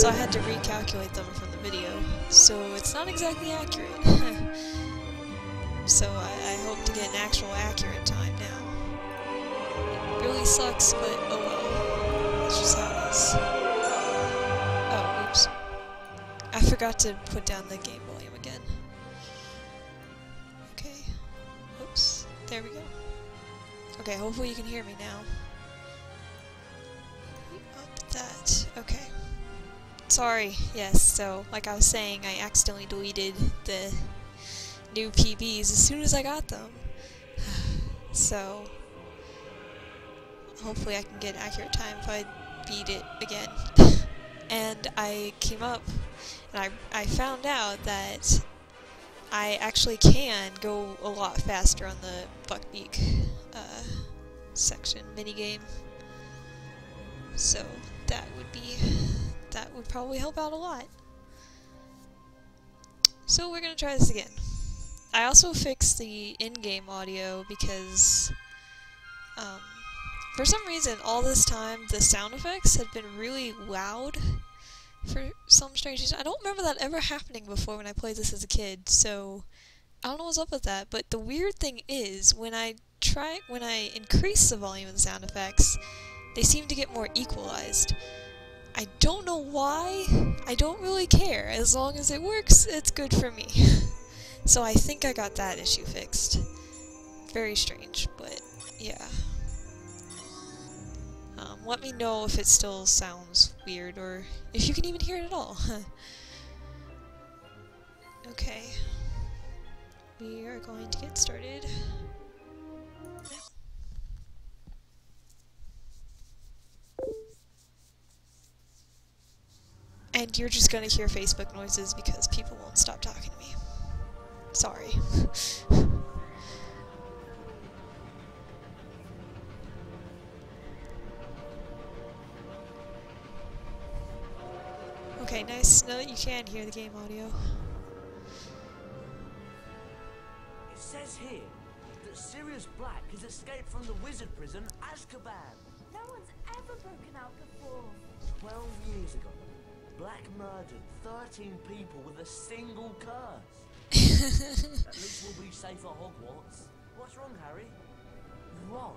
so I had to recalculate them from the video, so it's not exactly accurate. So I hope to get an actual accurate time now. It really sucks, but oh well. That's just how it is. Oh, oops. I forgot to put down the game volume again. Okay. Oops. There we go. Okay, hopefully you can hear me now. Up that. Okay. Sorry. Yes, so, like I was saying, I accidentally deleted the new PBs as soon as I got them. So, hopefully I can get an accurate time if I beat it again. And I came up and I found out that I actually can go a lot faster on the Buckbeak section minigame. So that would probably help out a lot. So we're gonna try this again. I also fixed the in-game audio because for some reason all this time the sound effects had been really loud for some strange reason. I don't remember that ever happening before when I played this as a kid, so I don't know what's up with that. But the weird thing is when I increase the volume of the sound effects, they seem to get more equalized. I don't know why. I don't really care. As long as it works, it's good for me. So I think I got that issue fixed. Very strange, but yeah. Let me know if it still sounds weird or if you can even hear it at all. Okay. We are going to get started. And you're just gonna hear Facebook noises because people won't stop talking to me. Sorry. Okay, nice. Now that you can hear the game audio. It says here that Sirius Black has escaped from the wizard prison, Azkaban. No one's ever broken out before. 12 years ago, Black murdered 13 people with a single curse. At least we'll be safe at Hogwarts. What's wrong, Harry? Ron,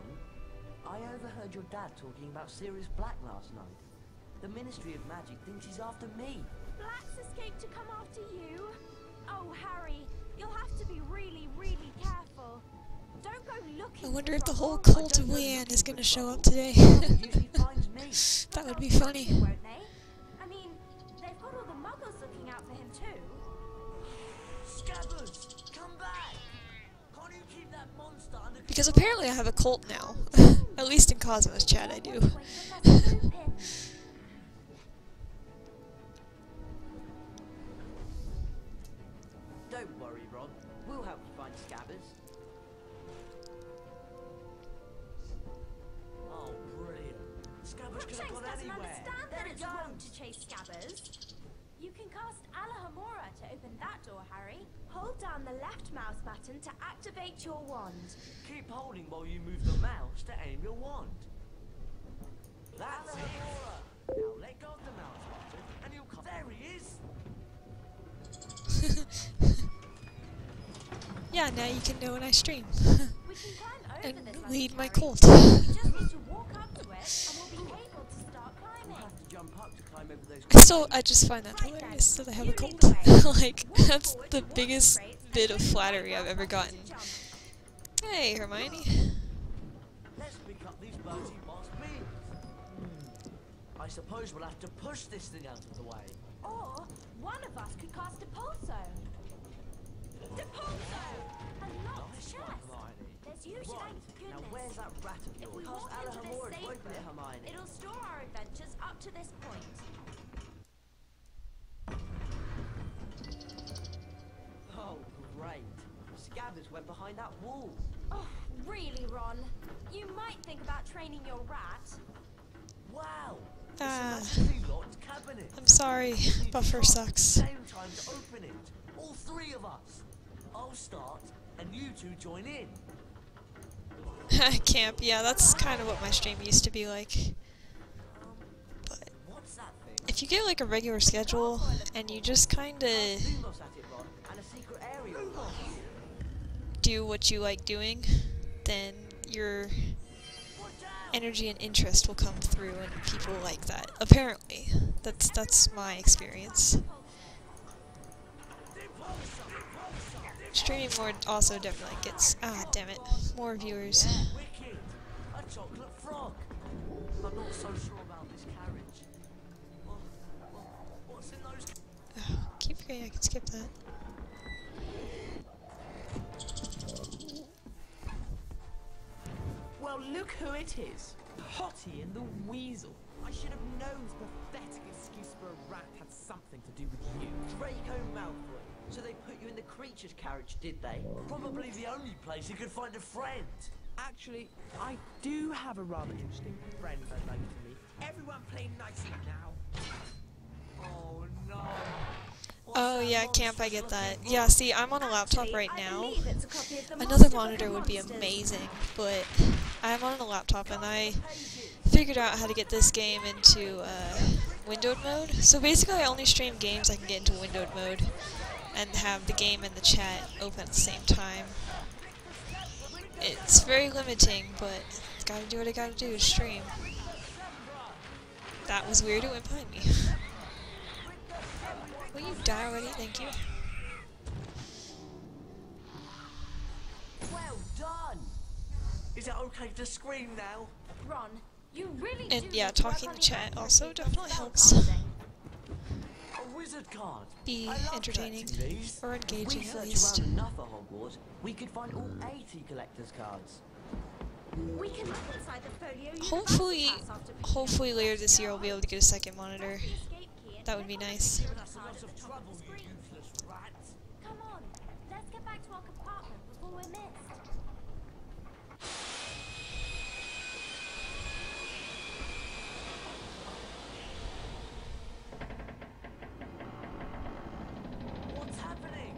I overheard your dad talking about Sirius Black last night. The Ministry of Magic thinks he's after me. Black's escaped to come after you? Oh, Harry, you'll have to be really, really careful. Don't go looking. I wonder if the whole cult of Leanne is going to show up today. That would be funny. Because apparently I have a cult now. At least in Cosmos chat I do. Don't worry, Rob. We'll help you find Scabbers. Oh, brilliant. Scabbers could have gone anywhere. There we go. To chase Scabbers. You can cast Alahomora to open that door, Harry. Hold down the left mouse button to activate your wand. Keep holding while you move the mouse to aim your wand. That's Alahomora. It. Now let go of the mouse button and you'll come. There he is! Yeah, now you can know when I stream. We can climb over and this lead my cult. You just need to walk up to it and we'll be able to start climbing. I just find that hilarious that I have a cult. Like, that's the biggest bit of flattery I've ever gotten. Hey, Hermione. Let's pick up these bouncy boss beans. I suppose we'll have to push this thing out of the way. Or one of us could cast a pulso. And not the chest. There's usually goodness. Now where's that rat? If we walk into this safely, it'll store our adventures up to this point. Oh, great. Scabbers went behind that wall. Oh, really, Ron? You might think about training your rat. Wow. I'm sorry. Buffer sucks. Same time to open it. All three of us. I'll start, and you two join in. Camp, yeah, that's kind of what my stream used to be like. But you get like a regular schedule and you just kind of do what you like doing, then your energy and interest will come through and people like that. Apparently. That's my experience. Streaming more also definitely gets, damn it, more viewers. Keep forgetting I can skip that. Well, look who it is. Hottie and the Weasel. I should have known the pathetic excuse for a rat had something to do with you. Draco Malfoy. So they put you in the creature's carriage, did they? Probably the only place you could find a friend. Actually, I do have a rather interesting friend I'd like to meet. Everyone play nicely now. Oh no. Oh yeah, camp, I get that. Yeah, see, I'm on a laptop right now. Another monitor would be amazing, but I'm on a laptop and I figured out how to get this game into windowed mode. So basically I only stream games I can get into windowed mode and have the game and the chat open at the same time. It's very limiting, but gotta do what I gotta do to stream. That was weird, it went behind me. Will you die already? Thank you. Well done. Is it okay to scream now? Ron, you really do. And yeah, talking to chat also definitely helps. A wizard card. Be entertaining or engaging at least. If we search around enough at Hogwarts, we could find all 80 collector's cards. We can look inside the folio. Hopefully later this year I'll be able to get a second monitor. That would be nice. Come on, let's get back to our compartment before we're missed. What's happening?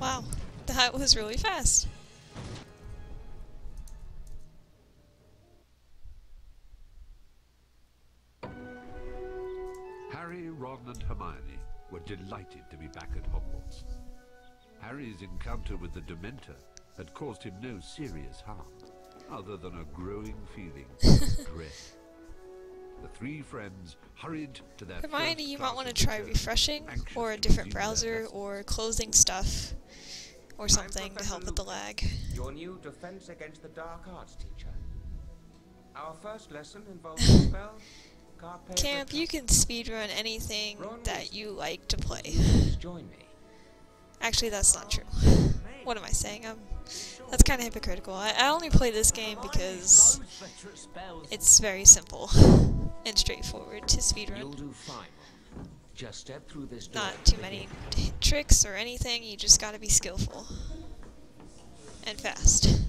Wow, that was really fast. Harry, Ron and Hermione were delighted to be back at Hogwarts. Harry's encounter with the Dementor had caused him no serious harm, other than a growing feeling of dread. The three friends hurried to their Hermione, you might want to try refreshing, or a different browser, or closing stuff, or something to help with the lag. Your new defense against the dark arts teacher. Our first lesson involves a spell, Carpe Retractum. Camp, you can speedrun anything that you like to play. Join me. Actually, that's not true. What am I saying? That's kind of hypocritical. I only play this game because it's very simple and straightforward to speedrun. Not too many tricks or anything, you just gotta be skillful and fast.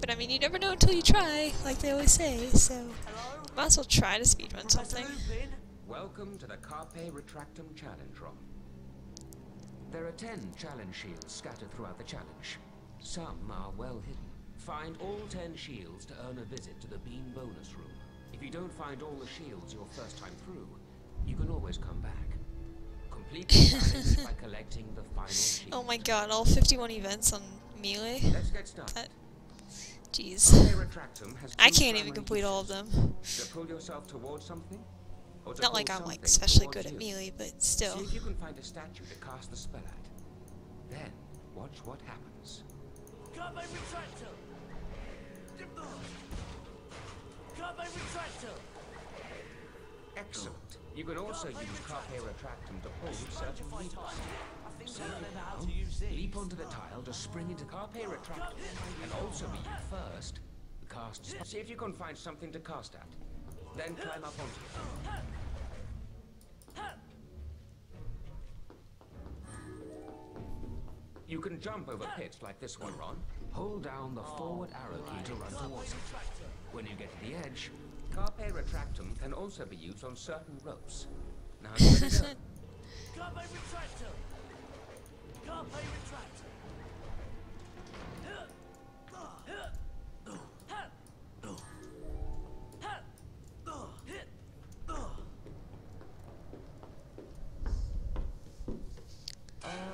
But I mean, you never know until you try, like they always say, so you might as well try to speedrun something. Welcome to the Carpe Retractum Challenge Room. There are 10 challenge shields scattered throughout the challenge. Some are well hidden. Find all 10 shields to earn a visit to the Bean Bonus Room. If you don't find all the shields your first time through, you can always come back. Complete the challenge by collecting the final shield. Oh my god, all 51 events on Melee? Let's get started. Jeez. I can't even complete all of them. Not like I'm like especially good at melee, but still. See if you can find a statue to cast the spell at. Then watch what happens. Carpe Retractum! Carpe Retractum! Excellent. You can also use Carpe Retractum to hold certain leaps. So now, leap onto the tile to spring into Carpe Retractum, and also be first. Cast. See if you can find something to cast at. Then climb up onto it. You can jump over pits like this one, Ron. Hold down the forward arrow key to run towards it. When you get to the edge, Carpe Retractum can also be used on certain ropes. Now you can go. Carpe Retractum! Carpe Retractum!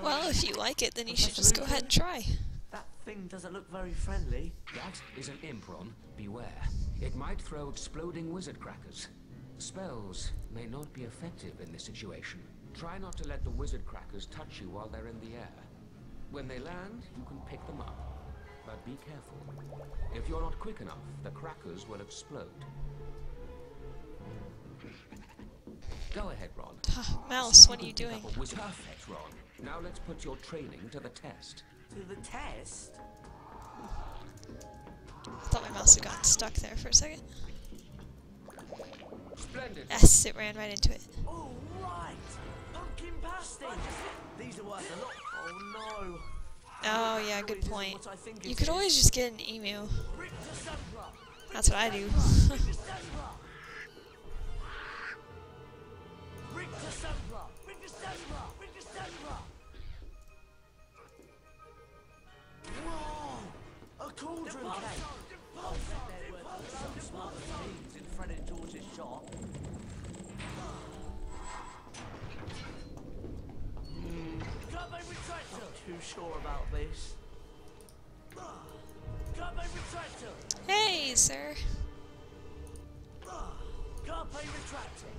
Well, if you like it, then you should just go ahead and try. That thing doesn't look very friendly. That is an Impron. Beware. It might throw exploding wizard crackers. Spells may not be effective in this situation. Try not to let the wizard crackers touch you while they're in the air. When they land, you can pick them up. But be careful. If you're not quick enough, the crackers will explode. Go ahead, Ron. Mouse, what are you doing? Perfect, Ron. Now let's put your training to the test. To the test? I thought my mouse had gotten stuck there for a second. Splendid. Yes, it ran right into it. All right. Pumpkin pasty. These are worth a lot. Oh no. Oh yeah, good point. You could always just get an emu. That's what I do. Whoa! A cauldron cake. Sure about this. Hey, sir. Carpe Retractum.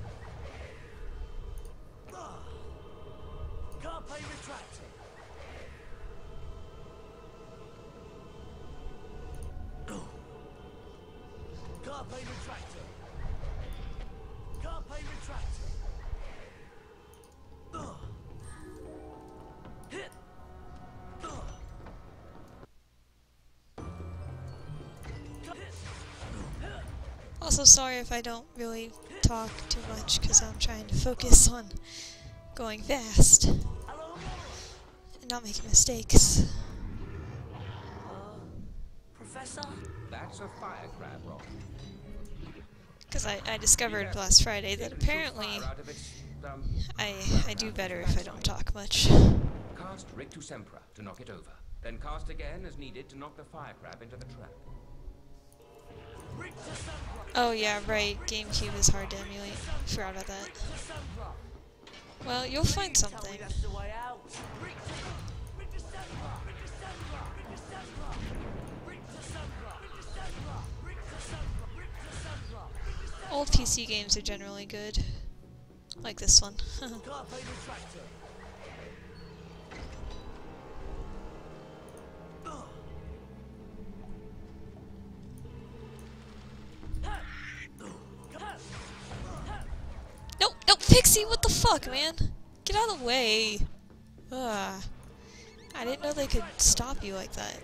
Carpe Retractum. Carpe Retractum. Carpe Retractum. Also sorry if I don't really talk too much because I'm trying to focus on going fast and not making mistakes. Professor? That's a fire crab, Rob. Because I discovered last Friday that apparently I do better if I don't talk much. Cast Rictusempra to knock it over, then cast again as needed to knock the fire crab into the trap. Oh yeah, right. GameCube is hard to emulate. Forgot about that. Well, you'll find something. Old PC games are generally good. Like this one. Pixie, what the fuck, man? Get out of the way. Ugh. I didn't know they could stop you like that.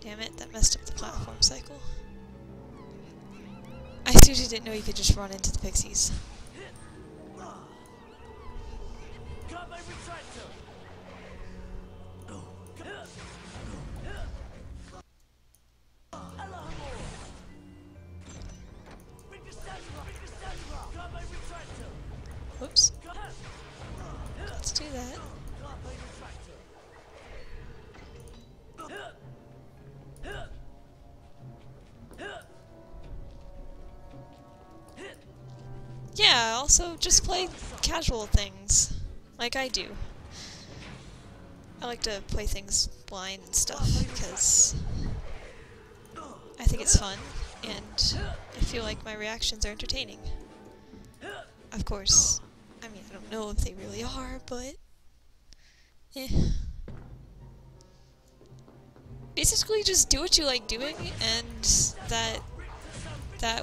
Damn it, that messed up the platform cycle. I seriously didn't know you could just run into the Pixies. Whoops. Let's do that. Yeah, also just play casual things, like I do. I like to play things blind and stuff, because I think it's fun, and I feel like my reactions are entertaining. Of course. I mean, I don't know if they really are, but... eh. Basically, just do what you like doing, and that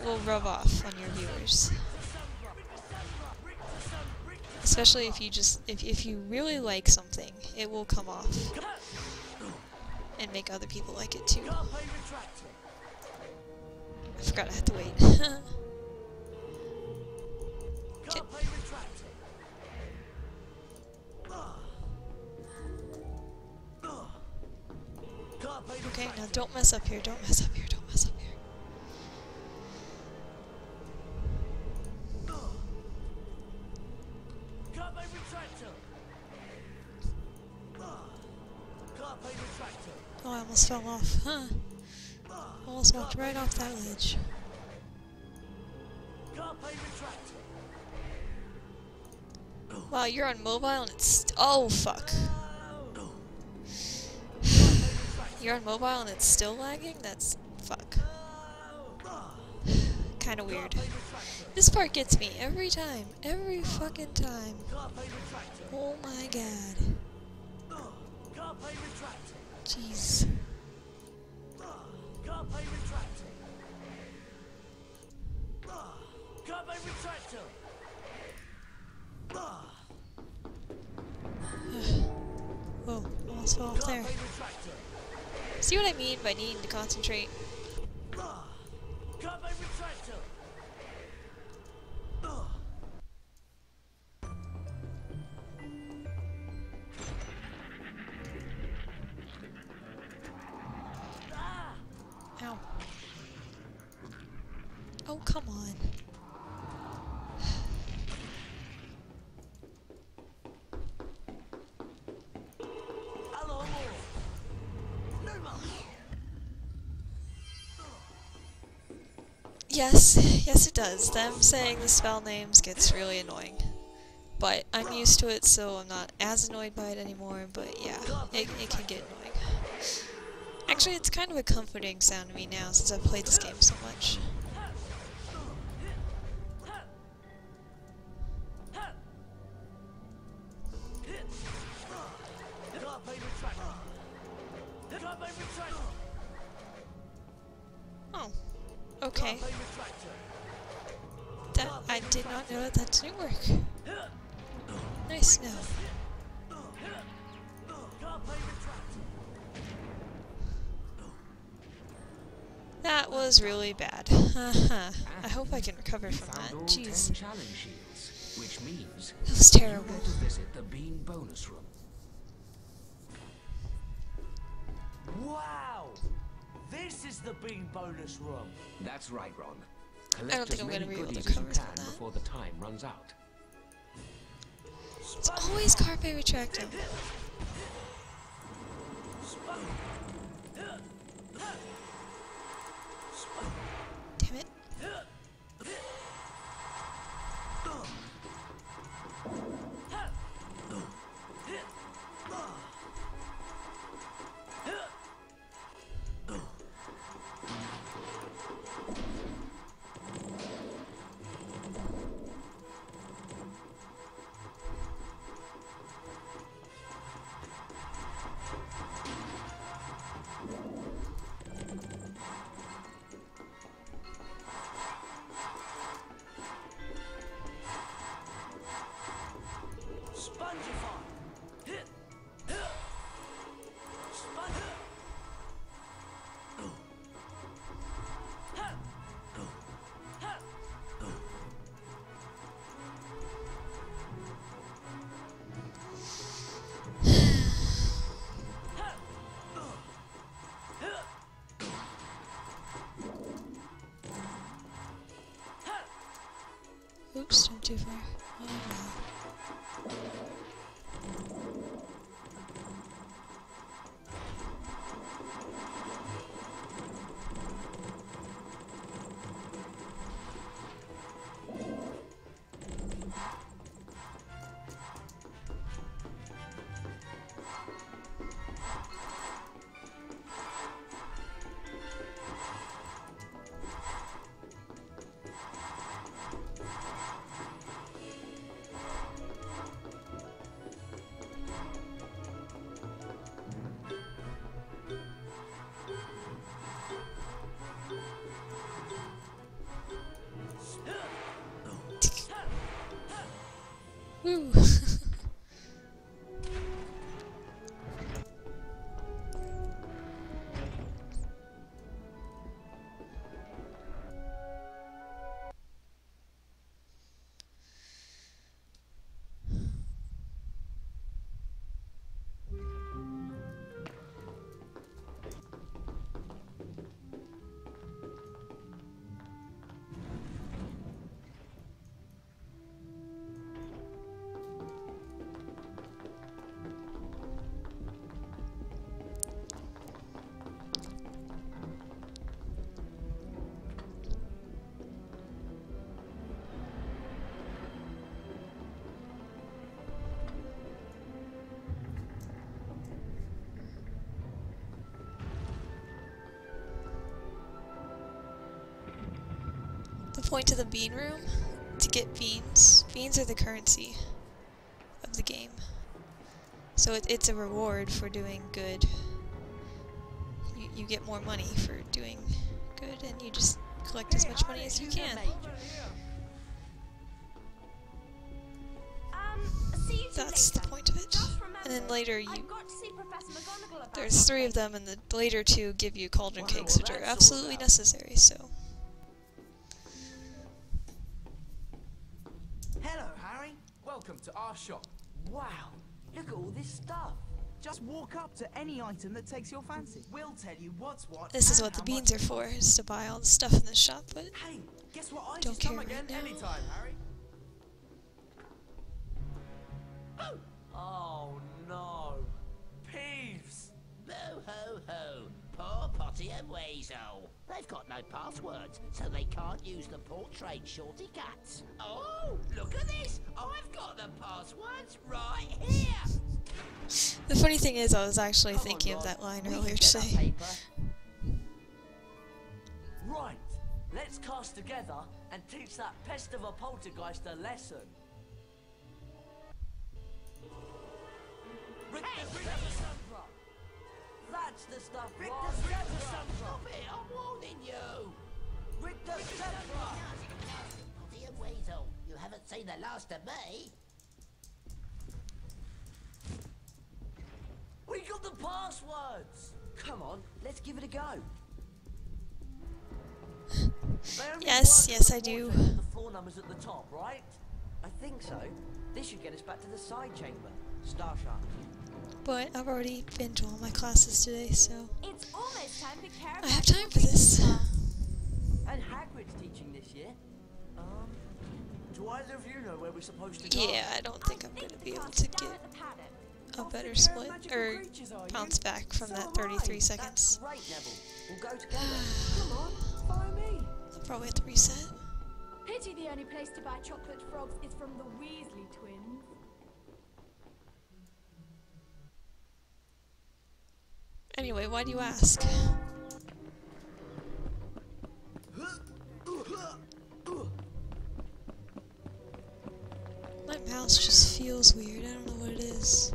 will rub off on your viewers. Especially if you just if you really like something, it will come off and make other people like it too. I forgot I had to wait. Okay, now don't mess up here. Don't mess up here. Don't mess up here. Oh, I almost fell off, huh? Almost walked right off that ledge. Wow, you're on mobile and it's... oh, fuck. You're on mobile and it's still lagging? That's... fuck. Kinda weird. This part gets me every time. Every fucking time. Oh my god. Jeez. Whoa, almost fell off there. See what I mean by needing to concentrate? Ow. Oh, come on. Yes, yes it does. Them saying the spell names gets really annoying. But I'm used to it, so I'm not as annoyed by it anymore, but yeah, it can get annoying. Actually, it's kind of a comforting sound to me now, since I've played this game so much. Oh. Okay. That, I did not know that didn't work. Nice now. That was really bad. I hope I can recover from that. Jeez. That was terrible. Wow! This is the bean bonus room. That's right, Ron. Collect I don't think I'm going to be able to recover from that. Before the time runs out. It's always Carpe Retractum. Damn it. Oops, I'm too far. Oh, Woo! Point to the bean room to get beans. Beans are the currency of the game, so it's a reward for doing good. You get more money for doing good, and you just collect as much money as you can. That's the point of it. And then later you... There's three of them, and the later two give you cauldron cakes, which are absolutely necessary, so... Shop. Wow, look at all this stuff. Just walk up to any item that takes your fancy. We'll tell you what's what. This is what the beans are for, is to buy all the stuff in the shop, but hey, guess what? I don't care right now. Anytime, Harry. Oh no. Peeves! Ho ho ho. Poor Potty and Weasel. They've got no passwords, so they can't use the portrait shorty cats. Oh, look at this! I've got the passwords right here! The funny thing is, I was actually thinking of that line earlier today. Right, let's cast together and teach that pest of a poltergeist a lesson. That's the stuff, Rictusempra! Stop it, I'm warning you! Rictusempra! Potty and Weasel, you haven't seen the last of me! We got the passwords! Come on, let's give it a go! yes, I do. The floor numbers at the top, right? I think so. This should get us back to the side chamber. Starshark. But I've already been to all my classes today, so it's almost time to carry I have time for this. And Hagrid's teaching this year. Do either of you know where we're supposed to go? Yeah, I don't think I'm going to be able to get a better split or bounce back from that 33 seconds. Right, Neville. We'll go together. Come on, follow me. I'll probably have to reset. Pity the only place to buy chocolate frogs is from the Weasley twins. Anyway, why do you ask? My mouse just feels weird, I don't know what it is.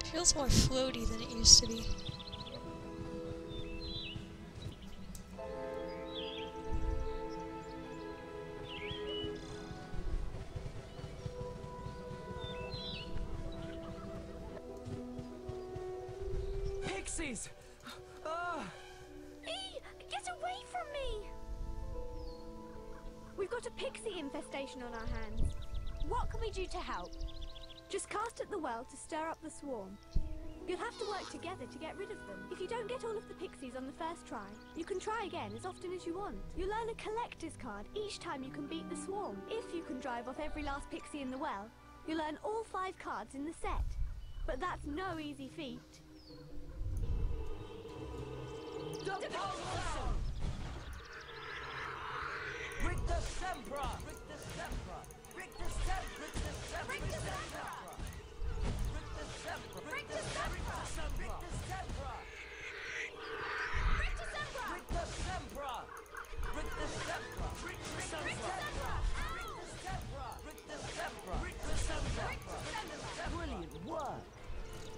It feels more floaty than it used to be. On our hands. What can we do to help? Just cast at the well to stir up the swarm. You'll have to work together to get rid of them. If you don't get all of the pixies on the first try, you can try again as often as you want. You'll earn a collector's card each time you can beat the swarm. If you can drive off every last pixie in the well, you'll earn all 5 cards in the set. But that's no easy feat. Rictusempra! Rictusempra! Rictusempra! Rictusempra! Rictusempra! Rictusempra! Rictusempra! Rictusempra! Rictusempra! Brilliant work!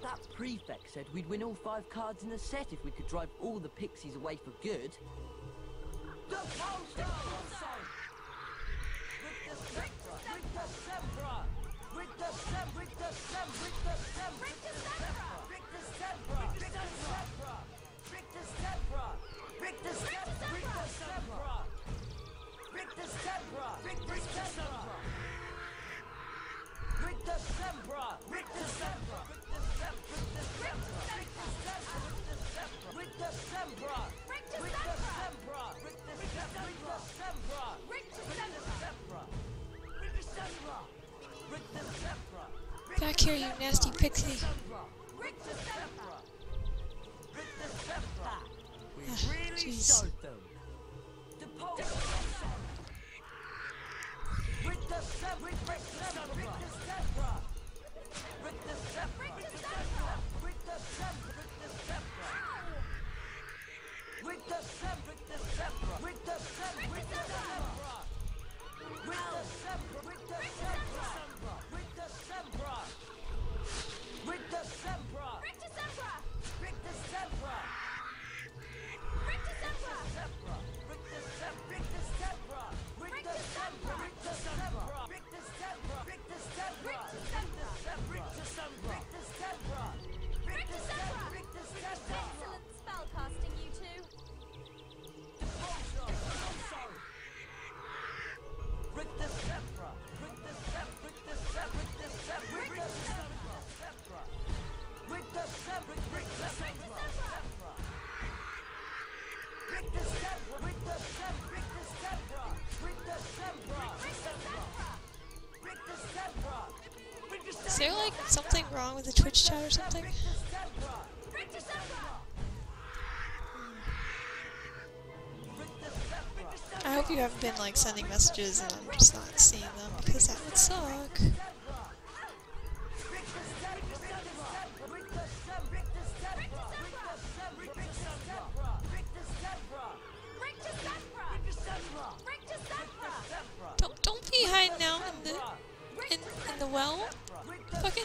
That prefect said we'd win all 5 cards in the set if we could drive all the pixies away for good. The poster! Rictusempra! Back here, you nasty pixie. Jeez. Is there like something wrong with the Twitch chat or something? I hope you haven't been like sending messages and I'm just not seeing them because that would suck. Don't be hiding out in the well. Fucking.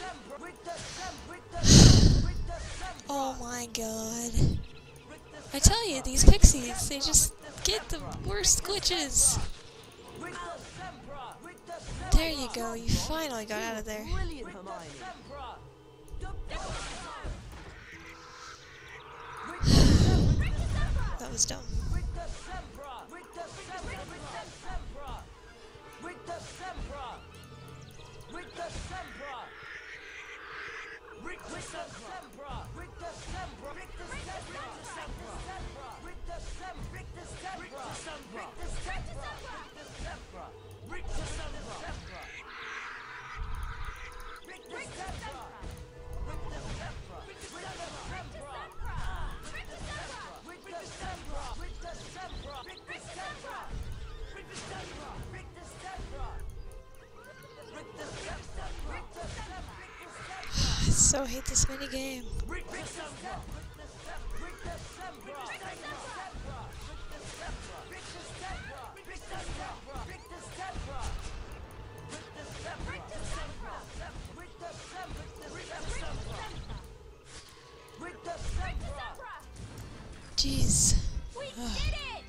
Oh my god. I tell you, these pixies, they just get the worst glitches. There you go, you finally got out of there. That was dumb. I hate this minigame. Jeez. We did it!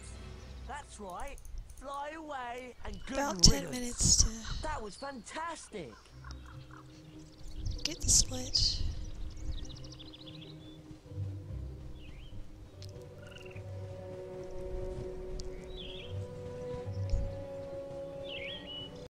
That's right. Fly away and good. About 10 minutes to. That was fantastic. Get the switch.